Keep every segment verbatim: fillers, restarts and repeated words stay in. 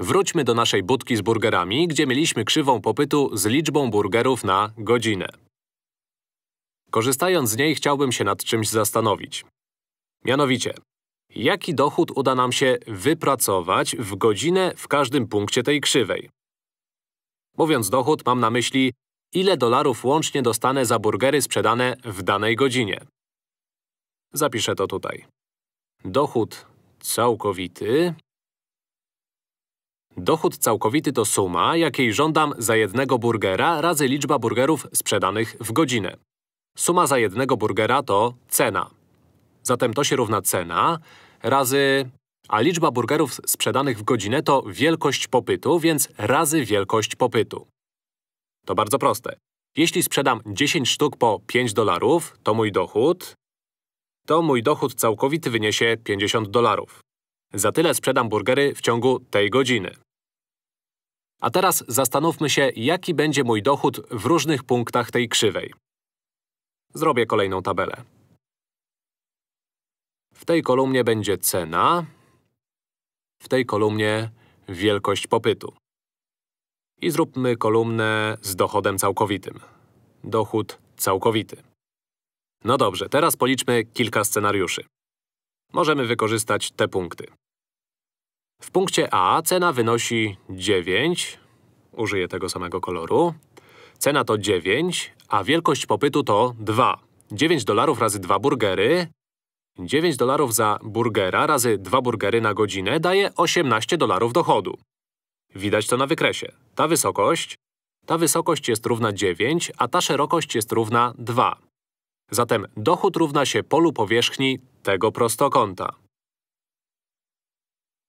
Wróćmy do naszej budki z burgerami, gdzie mieliśmy krzywą popytu z liczbą burgerów na godzinę. Korzystając z niej, chciałbym się nad czymś zastanowić. Mianowicie, jaki dochód uda nam się wypracować w godzinę w każdym punkcie tej krzywej? Mówiąc dochód, mam na myśli, ile dolarów łącznie dostanę za burgery sprzedane w danej godzinie. Zapiszę to tutaj. Dochód całkowity… Dochód całkowity to suma, jakiej żądam za jednego burgera razy liczba burgerów sprzedanych w godzinę. Suma za jednego burgera to cena. Zatem to się równa cena razy… A liczba burgerów sprzedanych w godzinę to wielkość popytu, więc razy wielkość popytu. To bardzo proste. Jeśli sprzedam dziesięć sztuk po pięć dolarów, to mój dochód… to mój dochód całkowity wyniesie pięćdziesiąt dolarów. Za tyle sprzedam burgery w ciągu tej godziny. A teraz zastanówmy się, jaki będzie mój dochód w różnych punktach tej krzywej. Zrobię kolejną tabelę. W tej kolumnie będzie cena, w tej kolumnie wielkość popytu. I zróbmy kolumnę z dochodem całkowitym. Dochód całkowity. No dobrze, teraz policzmy kilka scenariuszy. Możemy wykorzystać te punkty. W punkcie A cena wynosi dziewięć. Użyję tego samego koloru. Cena to dziewięć, a wielkość popytu to dwa. dziewięć dolarów razy dwa burgery. dziewięć dolarów za burgera razy dwa burgery na godzinę daje osiemnaście dolarów dochodu. Widać to na wykresie. Ta wysokość… Ta wysokość jest równa dziewięć, a ta szerokość jest równa dwa. Zatem dochód równa się polu powierzchni tego prostokąta.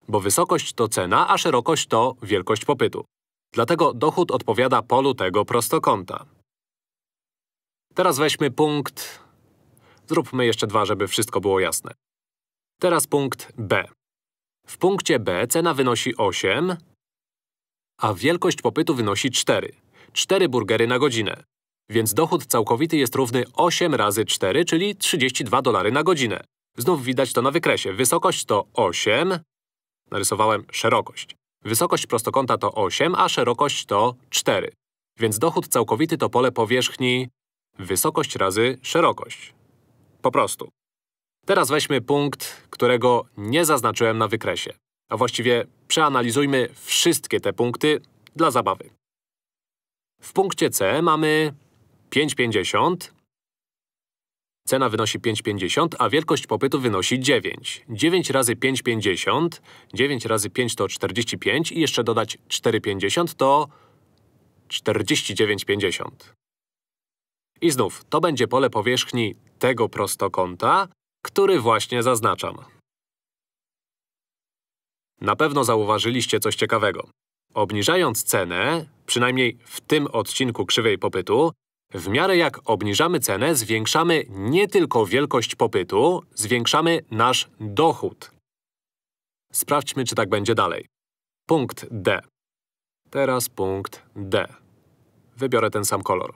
Bo wysokość to cena, a szerokość to wielkość popytu. Dlatego dochód odpowiada polu tego prostokąta. Teraz weźmy punkt… Zróbmy jeszcze dwa, żeby wszystko było jasne. Teraz punkt B. W punkcie B cena wynosi osiem, a wielkość popytu wynosi cztery. cztery burgery na godzinę. Więc dochód całkowity jest równy osiem razy cztery, czyli trzydzieści dwa dolary na godzinę. Znów widać to na wykresie. Wysokość to osiem. Narysowałem szerokość. Wysokość prostokąta to osiem, a szerokość to cztery. Więc dochód całkowity to pole powierzchni… wysokość razy szerokość. Po prostu. Teraz weźmy punkt, którego nie zaznaczyłem na wykresie. A właściwie przeanalizujmy wszystkie te punkty dla zabawy. W punkcie C mamy… pięć pięćdziesiąt. Cena wynosi pięć pięćdziesiąt, a wielkość popytu wynosi dziewięć. dziewięć razy pięć pięćdziesiąt, dziewięć razy pięć to czterdzieści pięć i jeszcze dodać cztery pięćdziesiąt to… czterdzieści dziewięć pięćdziesiąt. I znów, to będzie pole powierzchni tego prostokąta, który właśnie zaznaczam. Na pewno zauważyliście coś ciekawego. Obniżając cenę, przynajmniej w tym odcinku krzywej popytu, w miarę jak obniżamy cenę, zwiększamy nie tylko wielkość popytu, zwiększamy nasz dochód. Sprawdźmy, czy tak będzie dalej. Punkt D. Teraz punkt D. Wybiorę ten sam kolor.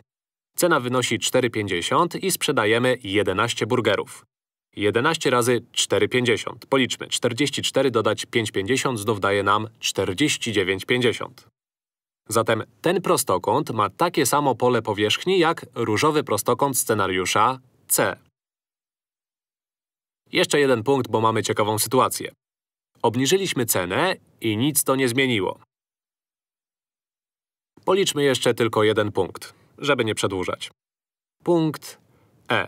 Cena wynosi cztery pięćdziesiąt i sprzedajemy jedenaście burgerów. jedenaście razy cztery pięćdziesiąt. Policzmy. czterdzieści cztery dodać pięć pięćdziesiąt znów daje nam czterdzieści dziewięć pięćdziesiąt. Zatem ten prostokąt ma takie samo pole powierzchni jak różowy prostokąt scenariusza C. Jeszcze jeden punkt, bo mamy ciekawą sytuację. Obniżyliśmy cenę i nic to nie zmieniło. Policzmy jeszcze tylko jeden punkt, żeby nie przedłużać. Punkt E.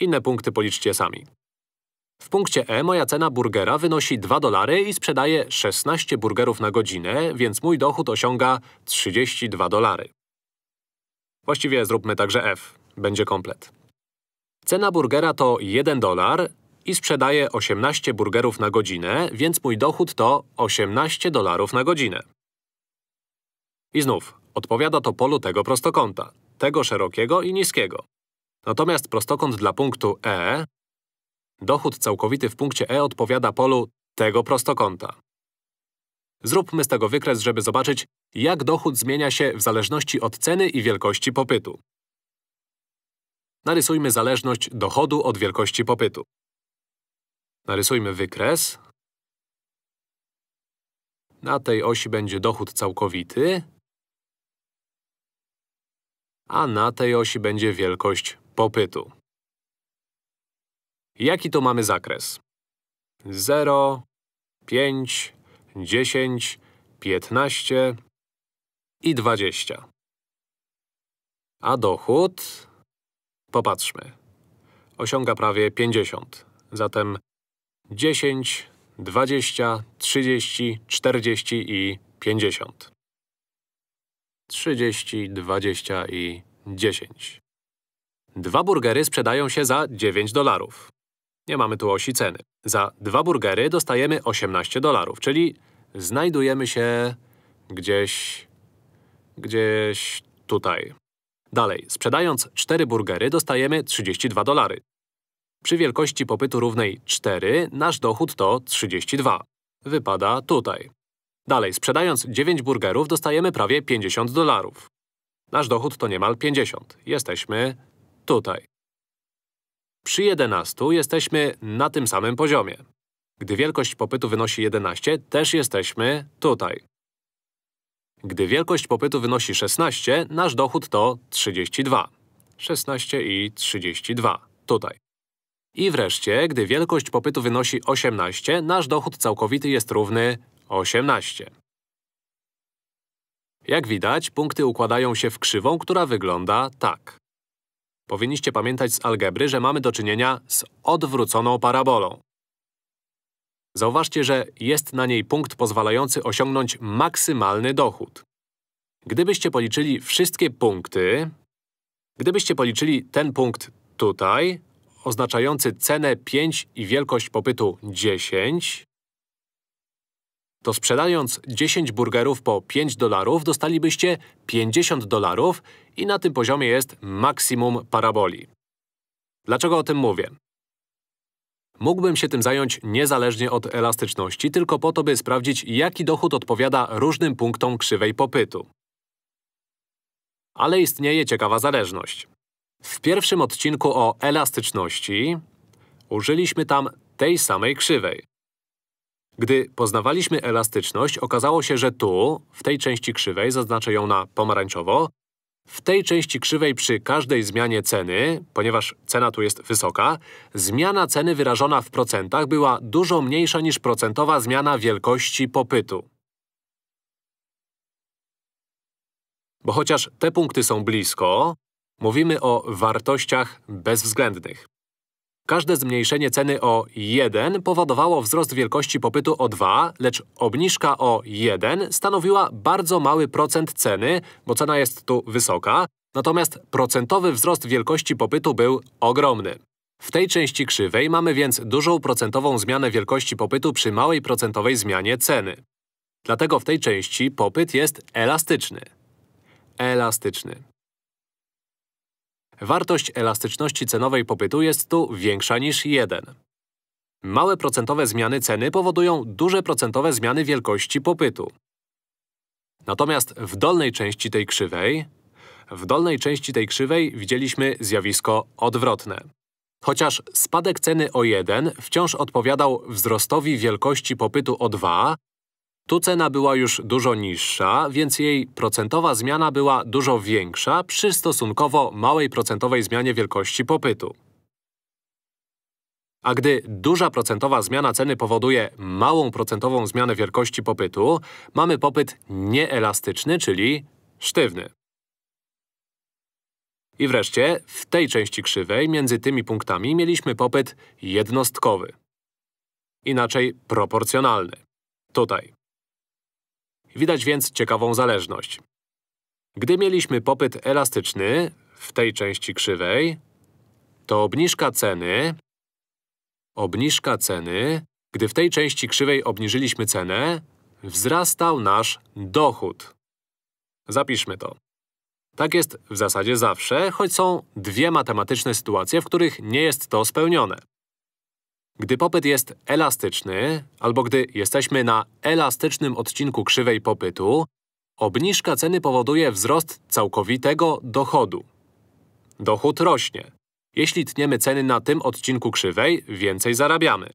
Inne punkty policzcie sami. W punkcie E moja cena burgera wynosi dwa dolary i sprzedaję szesnaście burgerów na godzinę, więc mój dochód osiąga trzydzieści dwa dolary. Właściwie zróbmy także F. Będzie komplet. Cena burgera to jeden dolar i sprzedaję osiemnaście burgerów na godzinę, więc mój dochód to osiemnaście dolarów na godzinę. I znów, odpowiada to polu tego prostokąta, tego szerokiego i niskiego. Natomiast prostokąt dla punktu E… Dochód całkowity w punkcie E odpowiada polu tego prostokąta. Zróbmy z tego wykres, żeby zobaczyć, jak dochód zmienia się w zależności od ceny i wielkości popytu. Narysujmy zależność dochodu od wielkości popytu. Narysujmy wykres. Na tej osi będzie dochód całkowity, a na tej osi będzie wielkość popytu. Jaki to mamy zakres? zero, pięć, dziesięć, piętnaście i dwadzieścia. A dochód? Popatrzmy. Osiąga prawie pięćdziesiąt. Zatem dziesięć, dwadzieścia, trzydzieści, czterdzieści i pięćdziesiąt. trzydzieści, dwadzieścia i dziesięć. Dwa burgery sprzedają się za dziewięć dolarów. Nie mamy tu osi ceny. Za dwa burgery dostajemy osiemnaście dolarów, czyli znajdujemy się gdzieś… gdzieś tutaj. Dalej, sprzedając cztery burgery dostajemy trzydzieści dwa dolary. Przy wielkości popytu równej cztery nasz dochód to trzydzieści dwa. Wypada tutaj. Dalej, sprzedając dziewięć burgerów dostajemy prawie pięćdziesiąt dolarów. Nasz dochód to niemal pięćdziesiąt. Jesteśmy tutaj. Przy jedenastu jesteśmy na tym samym poziomie. Gdy wielkość popytu wynosi jedenaście, też jesteśmy tutaj. Gdy wielkość popytu wynosi szesnaście, nasz dochód to trzydzieści dwa. szesnaście i trzydzieści dwa. Tutaj. I wreszcie, gdy wielkość popytu wynosi osiemnaście, nasz dochód całkowity jest równy osiemnaście. Jak widać, punkty układają się w krzywą, która wygląda tak. Powinniście pamiętać z algebry, że mamy do czynienia z odwróconą parabolą. Zauważcie, że jest na niej punkt pozwalający osiągnąć maksymalny dochód. Gdybyście policzyli wszystkie punkty… Gdybyście policzyli ten punkt tutaj, oznaczający cenę pięć i wielkość popytu dziesięć, to sprzedając dziesięć burgerów po pięć dolarów dostalibyście pięćdziesiąt dolarów i na tym poziomie jest maksimum paraboli. Dlaczego o tym mówię? Mógłbym się tym zająć niezależnie od elastyczności, tylko po to, by sprawdzić, jaki dochód odpowiada różnym punktom krzywej popytu. Ale istnieje ciekawa zależność. W pierwszym odcinku o elastyczności użyliśmy tam tej samej krzywej. Gdy poznawaliśmy elastyczność, okazało się, że tu, w tej części krzywej, zaznaczę ją na pomarańczowo, w tej części krzywej przy każdej zmianie ceny, ponieważ cena tu jest wysoka, zmiana ceny wyrażona w procentach była dużo mniejsza niż procentowa zmiana wielkości popytu. Bo chociaż te punkty są blisko, mówimy o wartościach bezwzględnych. Każde zmniejszenie ceny o jeden powodowało wzrost wielkości popytu o dwa, lecz obniżka o jeden stanowiła bardzo mały procent ceny, bo cena jest tu wysoka, natomiast procentowy wzrost wielkości popytu był ogromny. W tej części krzywej mamy więc dużą procentową zmianę wielkości popytu przy małej procentowej zmianie ceny. Dlatego w tej części popyt jest elastyczny. Elastyczny. Wartość elastyczności cenowej popytu jest tu większa niż jeden. Małe procentowe zmiany ceny powodują duże procentowe zmiany wielkości popytu. Natomiast w dolnej części tej krzywej… W dolnej części tej krzywej widzieliśmy zjawisko odwrotne. Chociaż spadek ceny o jeden wciąż odpowiadał wzrostowi wielkości popytu o dwa, tu cena była już dużo niższa, więc jej procentowa zmiana była dużo większa przy stosunkowo małej procentowej zmianie wielkości popytu. A gdy duża procentowa zmiana ceny powoduje małą procentową zmianę wielkości popytu, mamy popyt nieelastyczny, czyli sztywny. I wreszcie, w tej części krzywej, między tymi punktami, mieliśmy popyt jednostkowy. Inaczej proporcjonalny. Tutaj. Widać więc ciekawą zależność. Gdy mieliśmy popyt elastyczny w tej części krzywej, to obniżka ceny… Obniżka ceny… Gdy w tej części krzywej obniżyliśmy cenę, wzrastał nasz dochód. Zapiszmy to. Tak jest w zasadzie zawsze, choć są dwie matematyczne sytuacje, w których nie jest to spełnione. Gdy popyt jest elastyczny, albo gdy jesteśmy na elastycznym odcinku krzywej popytu, obniżka ceny powoduje wzrost całkowitego dochodu. Dochód rośnie. Jeśli tniemy ceny na tym odcinku krzywej, więcej zarabiamy.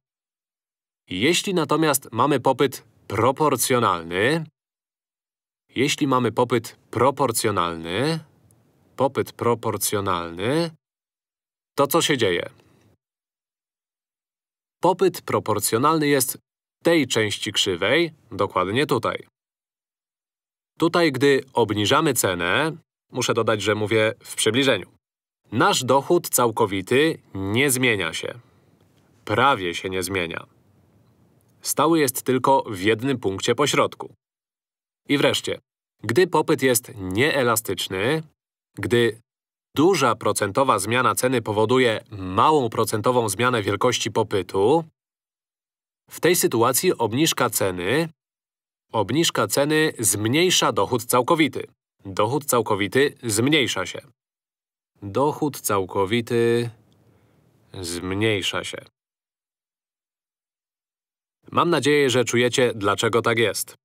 Jeśli natomiast mamy popyt proporcjonalny. Jeśli mamy popyt proporcjonalny, popyt proporcjonalny, to co się dzieje? Popyt proporcjonalny jest w tej części krzywej, dokładnie tutaj. Tutaj, gdy obniżamy cenę, muszę dodać, że mówię w przybliżeniu. Nasz dochód całkowity nie zmienia się. Prawie się nie zmienia. Stały jest tylko w jednym punkcie pośrodku. I wreszcie, gdy popyt jest nieelastyczny, gdy duża procentowa zmiana ceny powoduje małą procentową zmianę wielkości popytu, w tej sytuacji obniżka ceny, obniżka ceny zmniejsza dochód całkowity. Dochód całkowity zmniejsza się. Dochód całkowity zmniejsza się. Mam nadzieję, że czujecie, dlaczego tak jest.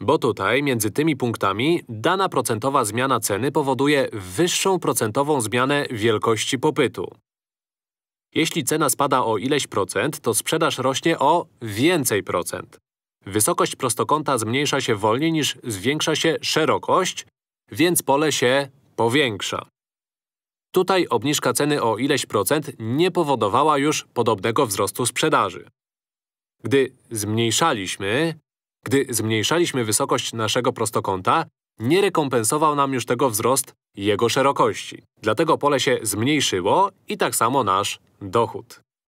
Bo tutaj, między tymi punktami, dana procentowa zmiana ceny powoduje wyższą procentową zmianę wielkości popytu. Jeśli cena spada o ileś procent, to sprzedaż rośnie o więcej procent. Wysokość prostokąta zmniejsza się wolniej niż zwiększa się szerokość, więc pole się powiększa. Tutaj obniżka ceny o ileś procent nie powodowała już podobnego wzrostu sprzedaży. Gdy zmniejszaliśmy, gdy zmniejszaliśmy wysokość naszego prostokąta, nie rekompensował nam już tego wzrost jego szerokości. Dlatego pole się zmniejszyło i tak samo nasz dochód.